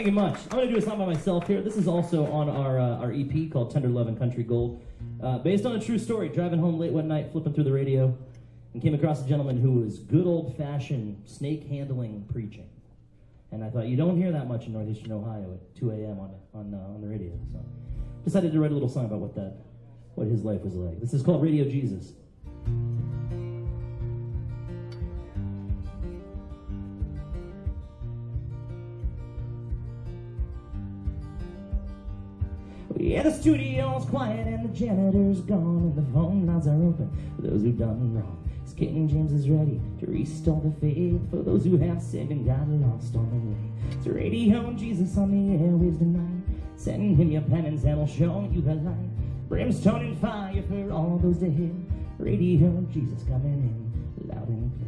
Thank you much. I'm going to do a song by myself here. This is also on our EP called Tender Love and Country Gold. Based on a true story, driving home late one night, flipping through the radio, and came across a gentleman who was good old-fashioned snake-handling preaching. And I thought, you don't hear that much in Northeastern Ohio at 2 a.m. on the radio. So decided to write a little song about what his life was like. This is called Radio Jesus. Yeah, the studio's quiet and the janitor's gone and the phone lines are open for those who've done wrong. As King James is ready to restore the faith for those who have sinned and got lost on the way. It's Radio Jesus on the airwaves tonight. Send him your penance and he'll show you the light. Brimstone and fire for all those to hear. Radio Jesus coming in loud and clear.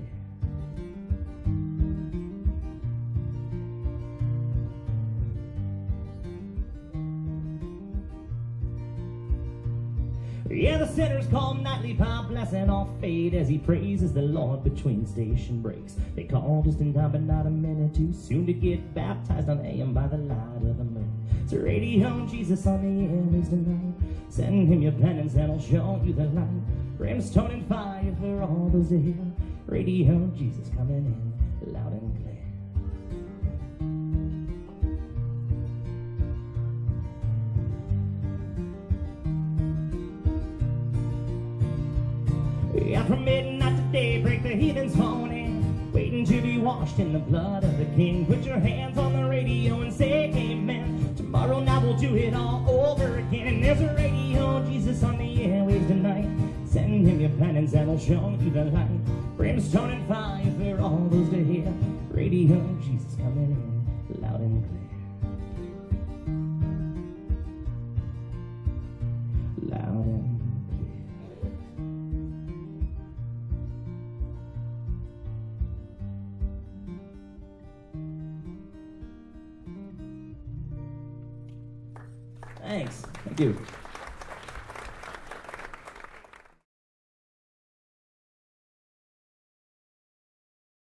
Yeah, the sinners call nightly by blessing off fade as he praises the Lord between station breaks. They call just in time, but not a minute too soon to get baptized on AM by the light of the moon. So Radio Jesus on the airwaves tonight. Send him your penance and he'll show you the light. Brimstone and fire for all those to hear. Radio Jesus coming in loud and clear. Yeah, from midnight to daybreak, the heathen's moaning, waiting to be washed in the blood of the King. Put your hands on the radio and say amen. Tomorrow night we'll do it all over again. And there's a Radio Jesus on the airwaves tonight. Send him your penance and he'll show you the light. Brimstone and fire for all those to hear. Radio Jesus coming in loud and clear. Loud and clear. Thanks. Thank you.